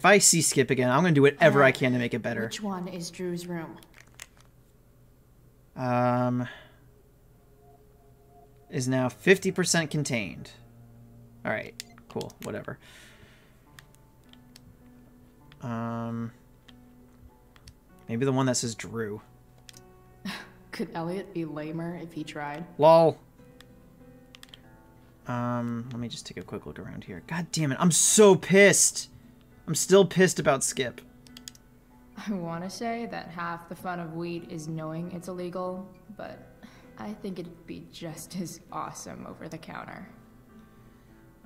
If I see skip again, I'm going to do whatever I can to make it better. Which one is Drew's room? Is now 50% contained. All right, cool, whatever. Maybe the one that says Drew. Could Eliot be lamer if he tried? Lol. Let me just take a quick look around here. God damn it, I'm so pissed. I'm still pissed about Skip. I want to say that half the fun of weed is knowing it's illegal, but I think it'd be just as awesome over the counter.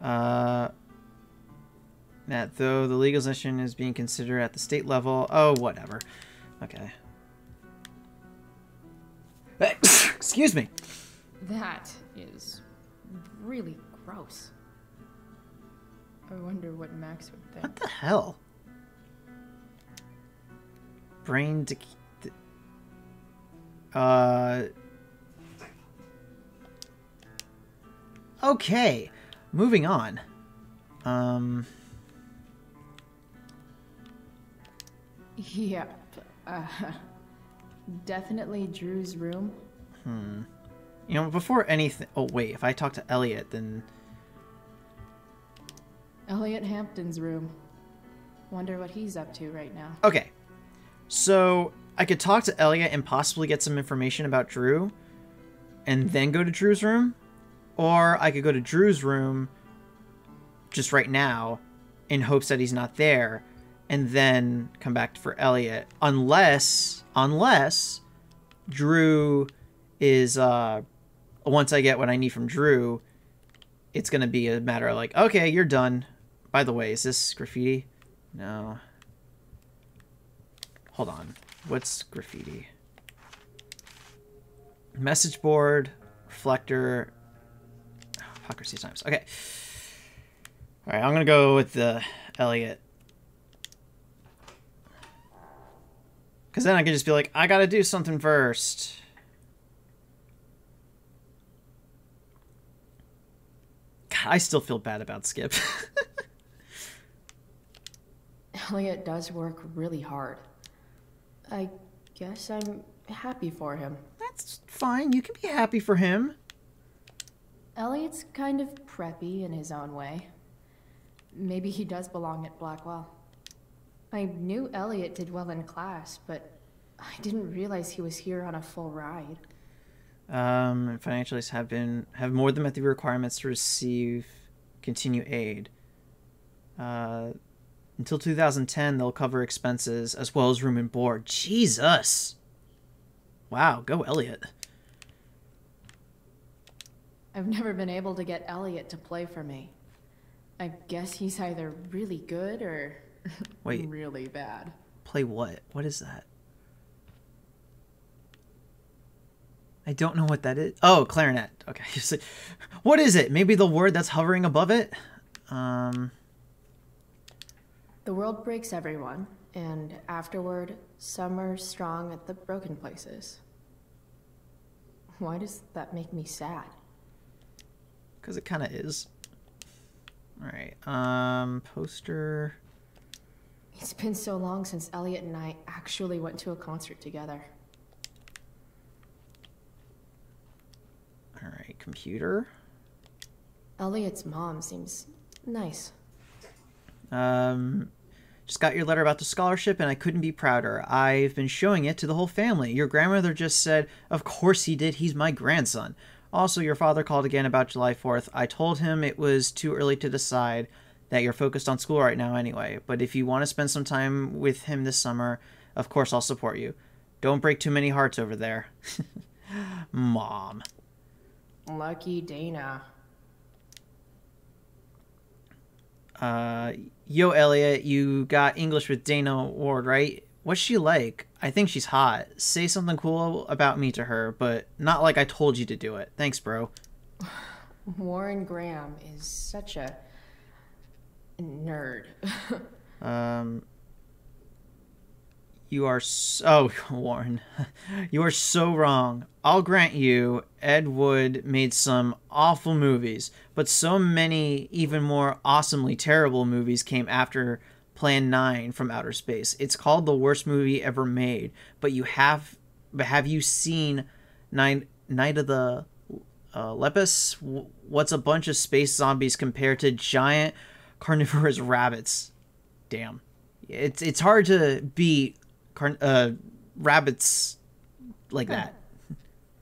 That though the legalization is being considered at the state level. Oh, whatever. Okay. Excuse me. That is really gross. I wonder what Max would think. What the hell? Brain decay. Okay. Moving on. Yep. Definitely Drew's room. You know, before anything... Oh, wait. If I talk to Eliot, then... Eliot Hampton's room. Wonder what he's up to right now. Okay. So, I could talk to Eliot and possibly get some information about Drew, and then go to Drew's room. Or I could go to Drew's room just right now in hopes that he's not there, and then come back for Eliot. Unless Drew is... once I get what I need from Drew, it's going to be a matter of like, okay, you're done. By the way, is this graffiti? No. Hold on. What's graffiti? Message board, reflector... Hypocrisy times. Okay. All right, I'm going to go with the Eliot. Because then I can just be like, I got to do something first. God, I still feel bad about Skip. Eliot does work really hard. I guess I'm happy for him. That's fine. You can be happy for him. Eliot's kind of preppy in his own way. Maybe he does belong at Blackwell. I knew Eliot did well in class, but I didn't realize he was here on a full ride. Financials have more than met the requirements to receive continue aid. Until 2010, they'll cover expenses as well as room and board. Jesus! Wow, go Eliot. I've never been able to get Eliot to play for me. I guess he's either really good or... Wait. Really bad. Play what? What is that? I don't know what that is. Oh, clarinet. Okay. What is it? Maybe the word that's hovering above it? The world breaks everyone, and afterward, some are strong at the broken places. Why does that make me sad? Because it kind of is. All right. Poster... It's been so long since Eliot and I actually went to a concert together. All right, computer. Eliot's mom seems nice. Just got your letter about the scholarship and I couldn't be prouder. I've been showing it to the whole family. Your grandmother just said, of course he did. He's my grandson. Also, your father called again about July 4th. I told him it was too early to decide. That you're focused on school right now anyway, but if you want to spend some time with him this summer, of course I'll support you. Don't break too many hearts over there. Mom. Lucky Dana. Yo, Eliot, you got English with Dana Ward, right? What's she like? I think she's hot. Say something cool about me to her, but not like I told you to do it. Thanks, bro. Warren Graham is such a... nerd. You are so Warren. You are so wrong. I'll grant you, Ed Wood made some awful movies, but so many even more awesomely terrible movies came after Plan 9 from Outer Space. It's called the worst movie ever made, but have you seen Night of the Lepus? What's a bunch of space zombies compared to giant carnivorous rabbits? Damn, it's hard to beat rabbits like that.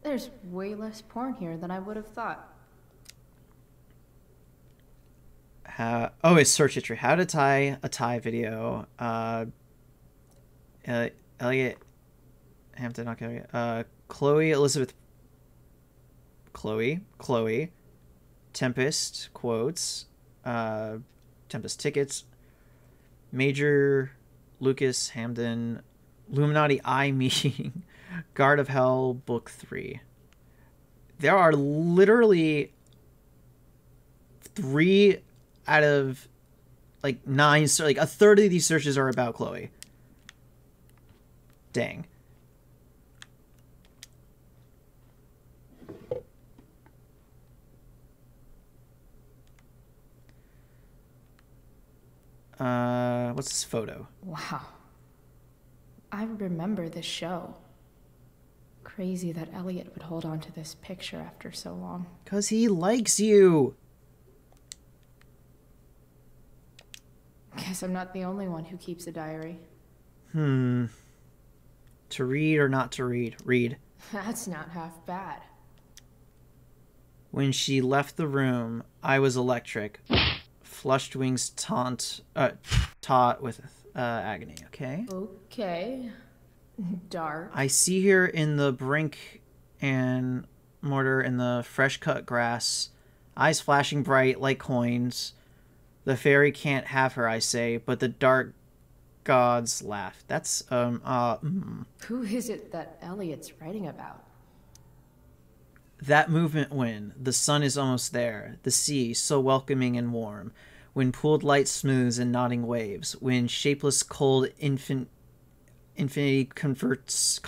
There's way less porn here than I would have thought. It's search history. How to tie a tie video. Eliot Hampton, not Kelly. Chloe Elizabeth. Chloe. Tempest quotes. Tempest tickets. Major Lucas Hamden. Illuminati Eye meeting. Guard of Hell Book 3. There are literally 3 out of like 9, so like a third of these searches are about Chloe. Dang. What's this photo? Wow. I remember this show. Crazy that Eliot would hold on to this picture after so long. 'Cause he likes you. Guess I'm not the only one who keeps a diary. To read or not to read? Read. That's not half bad. When she left the room, I was electric. Flushed wings taut with agony. Okay. Okay. Dark. I see her in the brink and mortar in the fresh cut grass, eyes flashing bright like coins. The fairy can't have her, I say, but the dark gods laugh. That's, Who is it that Eliot's writing about? That movement when the sun is almost there, the sea so welcoming and warm, when pooled light smooths in nodding waves, when shapeless cold infinity comforts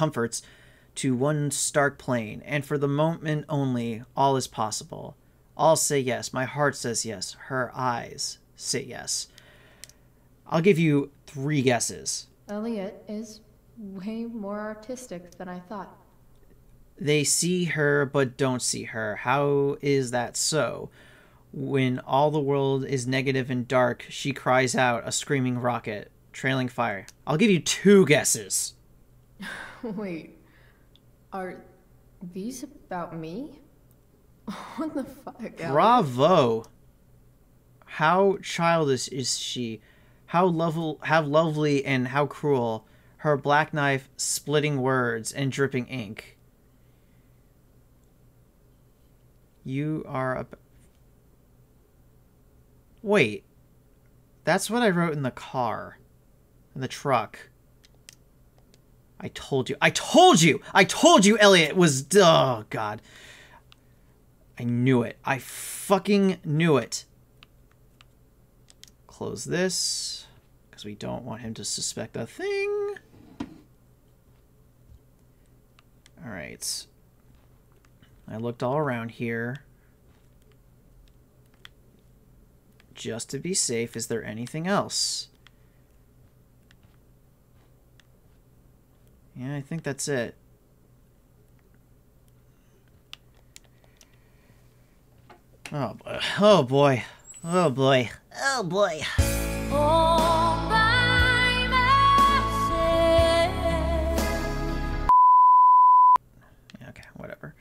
to one stark plain, and for the moment only, all is possible. I'll say yes. My heart says yes. Her eyes say yes. I'll give you 3 guesses. Eliot is way more artistic than I thought. They see her but don't see her. How is that so? When all the world is negative and dark, she cries out, a screaming rocket, trailing fire. I'll give you 2 guesses. Wait, are these about me? What the fuck? Bravo! How childish is she? How lovely and how cruel. Her black knife splitting words and dripping ink. You are a... Wait. That's what I wrote in the car. In the truck. I told you. I told you! I told you Eliot was... Oh, God. I knew it. I fucking knew it. Close this, because we don't want him to suspect a thing. All right. I looked all around here. Just to be safe, is there anything else? Yeah, I think that's it. Oh, oh boy, oh boy, oh boy. All by myself. Okay, whatever.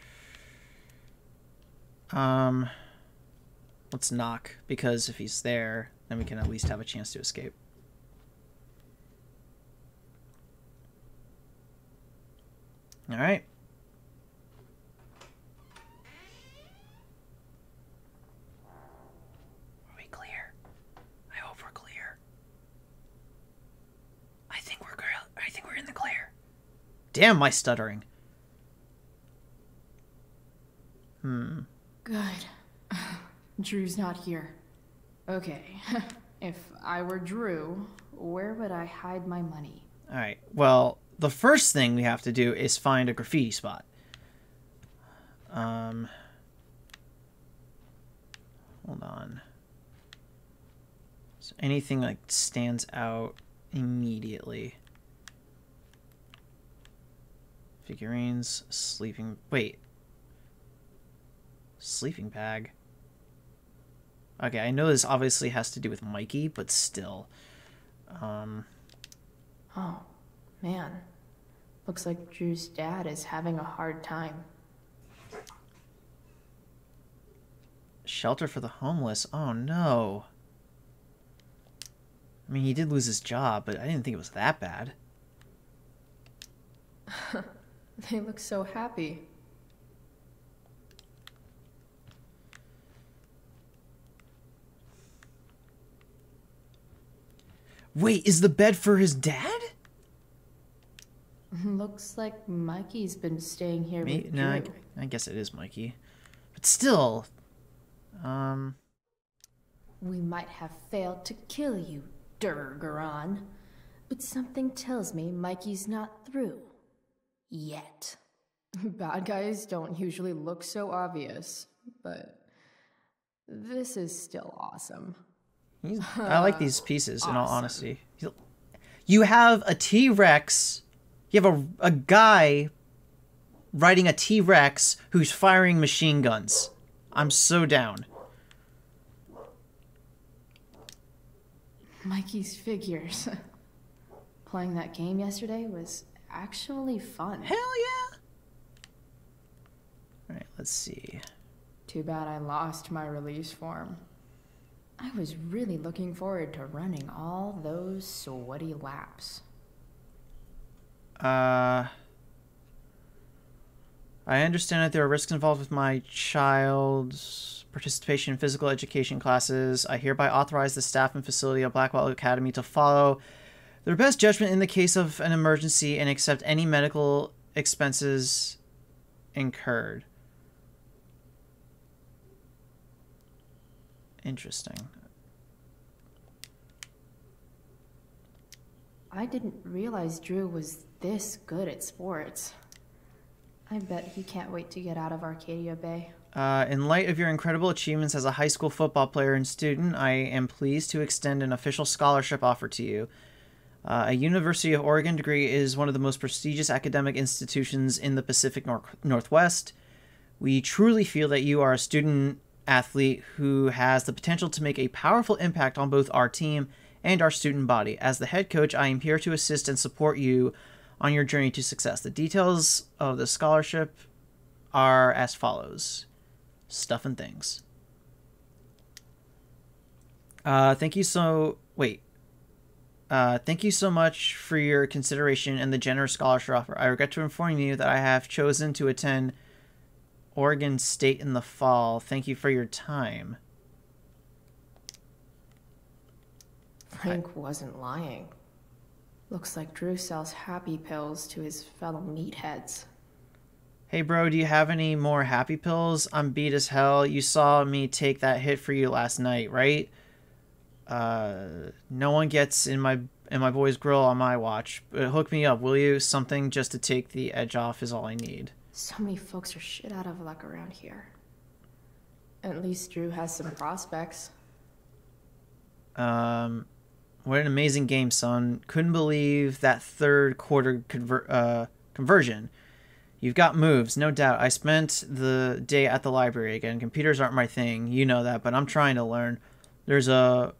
Let's knock, because if he's there, then we can at least have a chance to escape. All right. Damn my stuttering. Good. Drew's not here. Okay. If I were Drew, where would I hide my money? All right. Well, the first thing we have to do is find a graffiti spot. Hold on. So anything like stands out immediately. Figurines, sleeping, wait. Sleeping bag. Okay, I know this obviously has to do with Mikey, but still. Oh, man. Looks like Drew's dad is having a hard time. Shelter for the homeless. Oh, no. I mean, he did lose his job, but I didn't think it was that bad. They look so happy. Wait, is the bed for his dad? Looks like Mikey's been staying here with Drew. No, I guess it is Mikey. But still... We might have failed to kill you, Durgaron. But something tells me Mikey's not through. Yet. Bad guys don't usually look so obvious, but... This is still awesome. I like these pieces, awesome. In all honesty. You have a T-Rex. You have a guy riding a T-Rex who's firing machine guns. I'm so down. Mikey's figures. Playing that game yesterday was actually fun. Hell yeah! Alright, let's see. Too bad I lost my release form. I was really looking forward to running all those sweaty laps. I understand that there are risks involved with my child's participation in physical education classes. I hereby authorize the staff and facility of Blackwell Academy to follow their best judgment in the case of an emergency and accept any medical expenses incurred. Interesting. I didn't realize Drew was this good at sports. I bet he can't wait to get out of Arcadia Bay. In light of your incredible achievements as a high school football player and student, I am pleased to extend an official scholarship offer to you. A University of Oregon degree is one of the most prestigious academic institutions in the Pacific Northwest. We truly feel that you are a student athlete who has the potential to make a powerful impact on both our team and our student body. As the head coach, I am here to assist and support you on your journey to success. The details of the scholarship are as follows. Stuff and things. Thank you so much for your consideration and the generous scholarship offer. I regret to inform you that I have chosen to attend Oregon State in the fall. Thank you for your time. Frank wasn't lying. Looks like Drew sells happy pills to his fellow meatheads. Hey bro, do you have any more happy pills? I'm beat as hell. You saw me take that hit for you last night, right? No one gets in my boy's grill on my watch. But hook me up, will you? Something just to take the edge off is all I need. So many folks are shit out of luck around here. At least Drew has some prospects. What an amazing game, son. Couldn't believe that third quarter conversion. You've got moves, no doubt. I spent the day at the library again. Computers aren't my thing, you know that, but I'm trying to learn. There's a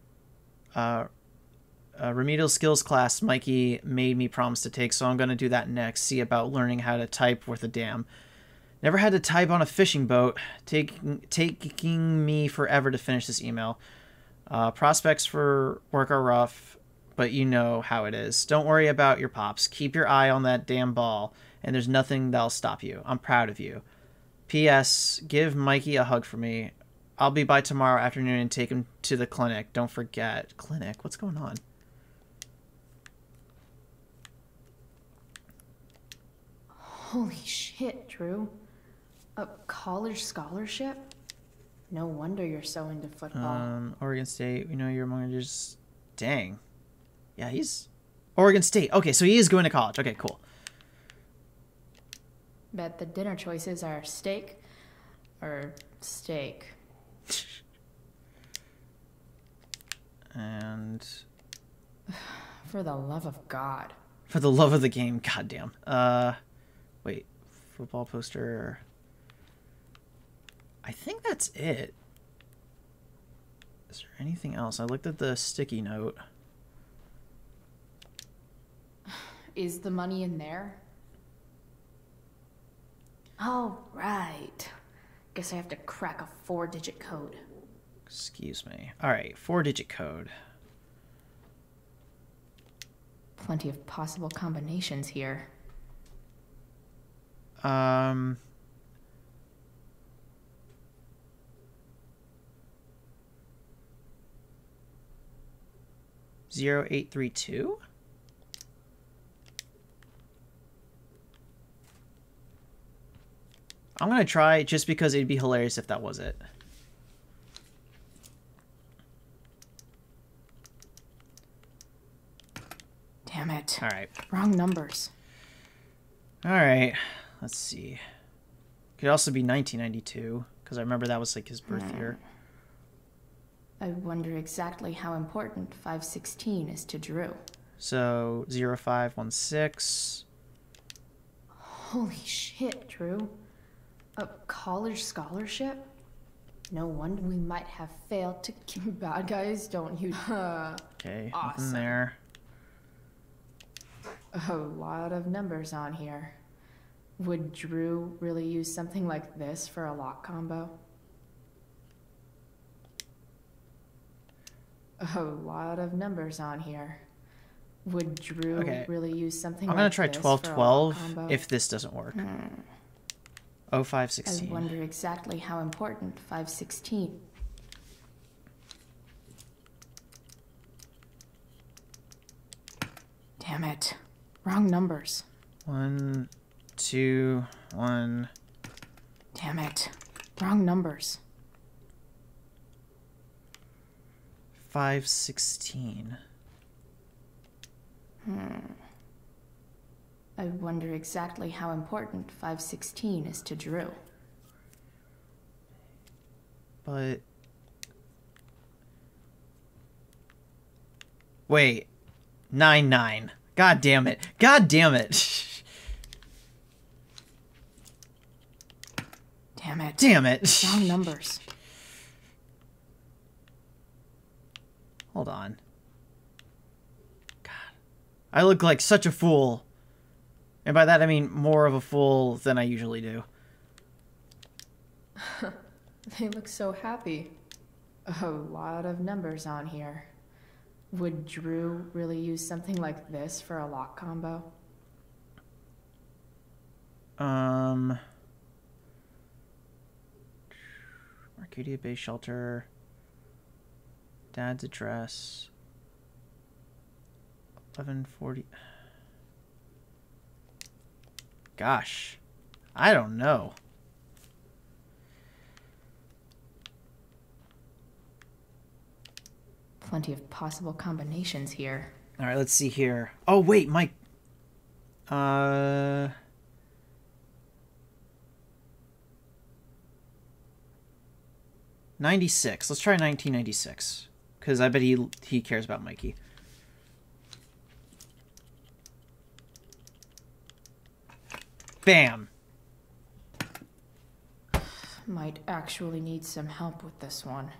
remedial skills class Mikey made me promise to take, so I'm going to do that next. See about learning how to type worth a damn. Never had to type on a fishing boat. Taking me forever to finish this email. Prospects for work are rough, but you know how it is. Don't worry about your pops. Keep your eye on that damn ball, and there's nothing that'll stop you. I'm proud of you. P.S. Give Mikey a hug for me. I'll be by tomorrow afternoon and take him to the clinic. Don't forget. Clinic? What's going on? Holy shit, Drew. A college scholarship? No wonder you're so into football. Oregon State, we know you're among just... Dang. Yeah, he's... Oregon State. Okay, so he is going to college. Okay, cool. Bet the dinner choices are steak or steak. and... For the love of God. For the love of the game, goddamn. Wait, football poster. I think that's it. Is there anything else? I looked at the sticky note. Is the money in there? Oh, right. Guess I have to crack a 4-digit code. Excuse me. All right, 4-digit code. Plenty of possible combinations here. Zero 832? I'm gonna try just because it'd be hilarious if that was it. Damn it. All right. Wrong numbers. All right. Let's see. Could also be 1992 because I remember that was like his birth year. I wonder exactly how important 516 is to Drew. So 0516. Holy shit, Drew. A college scholarship? No wonder we might have failed to kill bad guys, don't you? Okay, awesome. Nothing there. A lot of numbers on here. Would Drew really use something like this for a lock combo? A lot of numbers on here. Would Drew really use something like this? I'm gonna try 1212 if this doesn't work. 0516. I wonder exactly how important 516. Damn it. Wrong numbers. 1, 2, 1. Damn it. Wrong numbers. 516. I wonder exactly how important 516 is to Drew. But... Wait. 99. God damn it. God damn it. Damn it. Damn it. Wrong numbers. Hold on. God. I look like such a fool. And by that, I mean more of a fool than I usually do. They look so happy. A lot of numbers on here. Would Drew really use something like this for a lock combo? Arcadia Bay shelter. Dad's address. 1140... Gosh, I don't know. Plenty of possible combinations here. All right, let's see here. Oh, wait, my... '96. Let's try 1996. Because I bet he cares about Mikey. Bam. Might actually need some help with this one.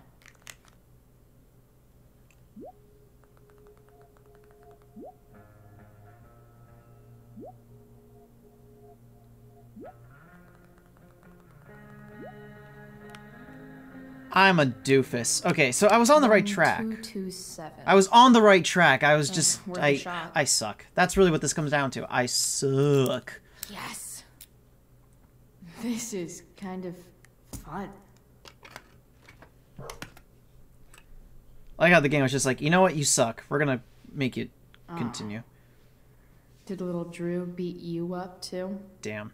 I'm a doofus. Okay, so I was on the right track. 227. I was on the right track. I was just... I suck. That's really what this comes down to. I suck. Yes. This is kind of fun. I like how the game was just like, you know what, you suck. We're gonna make you continue. Did little Drew beat you up too? Damn.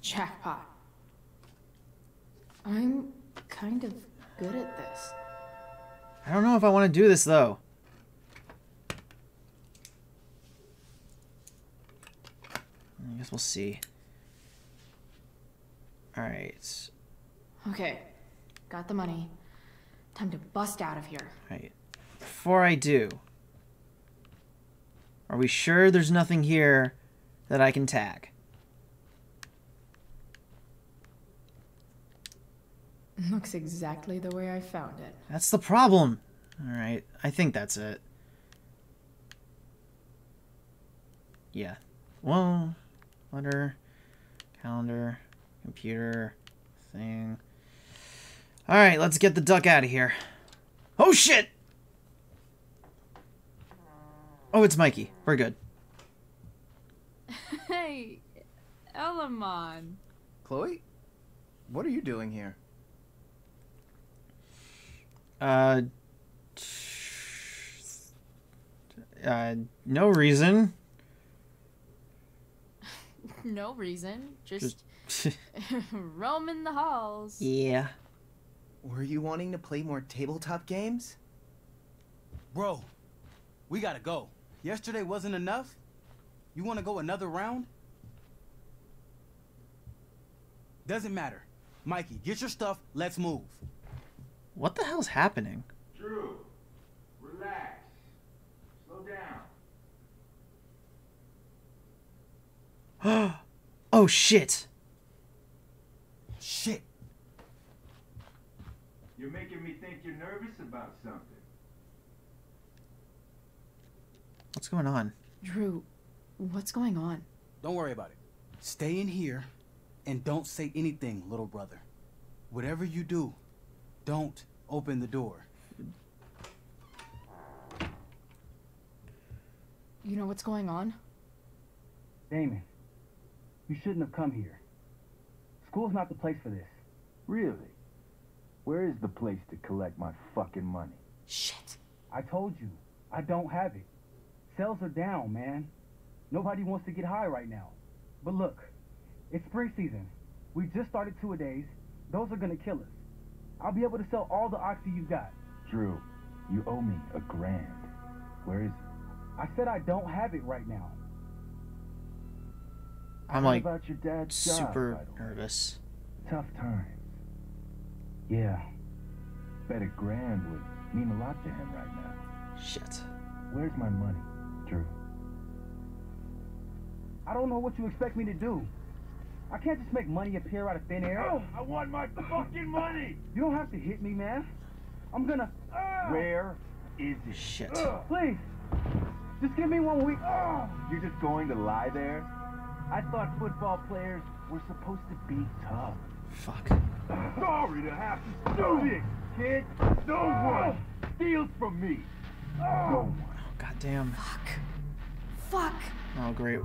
Jackpot. I'm kind of good at this. I don't know if I want to do this though. I guess we'll see. All right. Okay. Got the money. Time to bust out of here. Right. Before I do, are we sure there's nothing here that I can tag? Looks exactly the way I found it. That's the problem. All right. I think that's it. Yeah. Well, letter, calendar, computer, thing. All right. Let's get the duck out of here. Oh, shit. Oh, it's Mikey. We're good. Hey, Elamon. Chloe, what are you doing here? No reason. No reason. Just roaming the halls. Yeah. Were you wanting to play more tabletop games? Bro, we gotta go. Yesterday wasn't enough. You wanna go another round? Doesn't matter. Mikey, get your stuff. Let's move. What the hell's happening? Drew, relax. Slow down. Oh, shit. Shit. You're making me think you're nervous about something. What's going on? Drew, what's going on? Don't worry about it. Stay in here and don't say anything, little brother. Whatever you do, don't open the door. You know what's going on? Damon, you shouldn't have come here. School's not the place for this. Really? Where is the place to collect my fucking money? Shit. I told you, I don't have it. Sales are down, man. Nobody wants to get high right now. But look, it's spring season. We just started two-a-days. Those are gonna kill us. I'll be able to sell all the oxy you got. Drew, you owe me $1,000. Where is it? I said I don't have it right now. I'm like about your dad's super job, nervous. Tough times. Yeah. Bet $1,000 would mean a lot to him right now. Shit. Where's my money, Drew? I don't know what you expect me to do. I can't just make money appear out of thin air. Oh, I want my fucking money! You don't have to hit me, man. I'm gonna... Where is it? Shit. Please, just give me 1 week. You're just going to lie there? I thought football players were supposed to be tough. Fuck. Sorry to have to do this, kid. No one steals from me. No one. Oh, goddamn. Fuck. Fuck. Oh, great.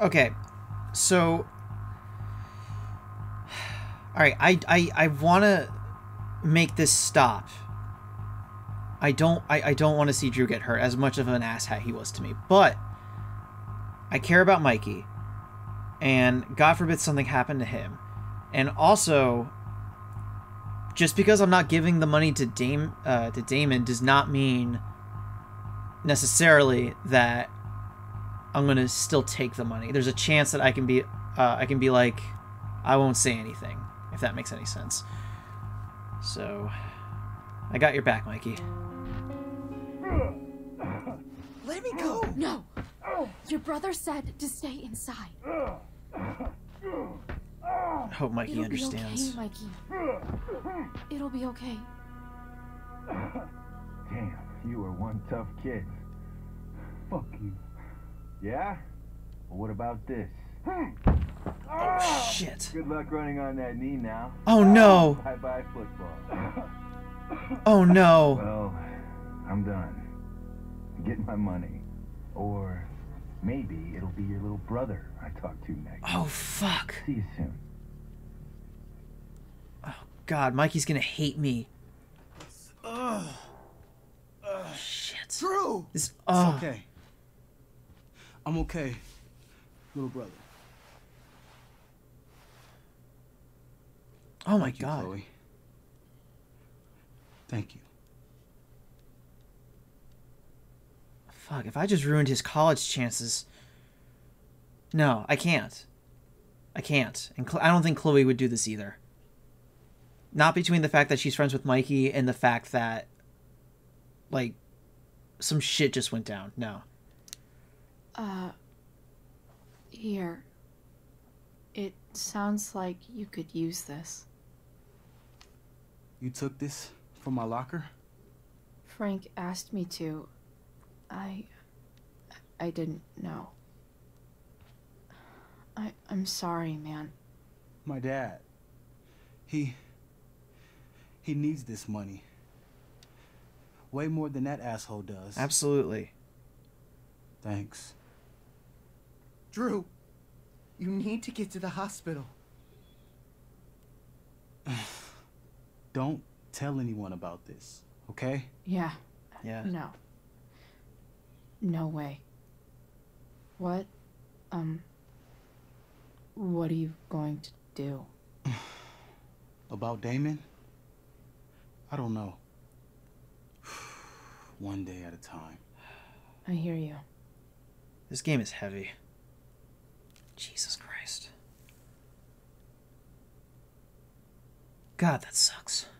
Okay, so, all right, I want to make this stop. I don't want to see Drew get hurt, as much of an asshat he was to me, but I care about Mikey, and God forbid something happened to him. And also, just because I'm not giving the money to Damon does not mean necessarily that I'm gonna still take the money. There's a chance that I can be like, I won't say anything, if that makes any sense. So, I got your back, Mikey. Let me go. No. Your brother said to stay inside. I hope Mikey understands. It'll be okay, Mikey. It'll be okay. Damn, you are one tough kid. Fuck you. Yeah? Well, what about this? Oh, shit. Good luck running on that knee now. Oh, no. Bye-bye, football. Oh, no. Well, I'm done. Get my money. Or maybe it'll be your little brother I talk to next. Oh, fuck. See you soon. Oh, God. Mikey's gonna hate me. Ugh. Oh, shit. Drew! This, it's okay. I'm okay, little brother. Oh my God. Thank you, Chloe. Thank you. Fuck, if I just ruined his college chances. No, I can't. I can't. And I don't think Chloe would do this either. Not between the fact that she's friends with Mikey and the fact that, like, some shit just went down. No. Here. It sounds like you could use this. You took this from my locker? Frank asked me to. I didn't know. I'm sorry, man. My dad. He needs this money. Way more than that asshole does. Absolutely. Thanks. Drew, you need to get to the hospital. Don't tell anyone about this, okay? Yeah. Yeah. No. No way. What? What are you going to do? About Damon? I don't know. One day at a time. I hear you. This game is heavy. Jesus Christ. God, that sucks.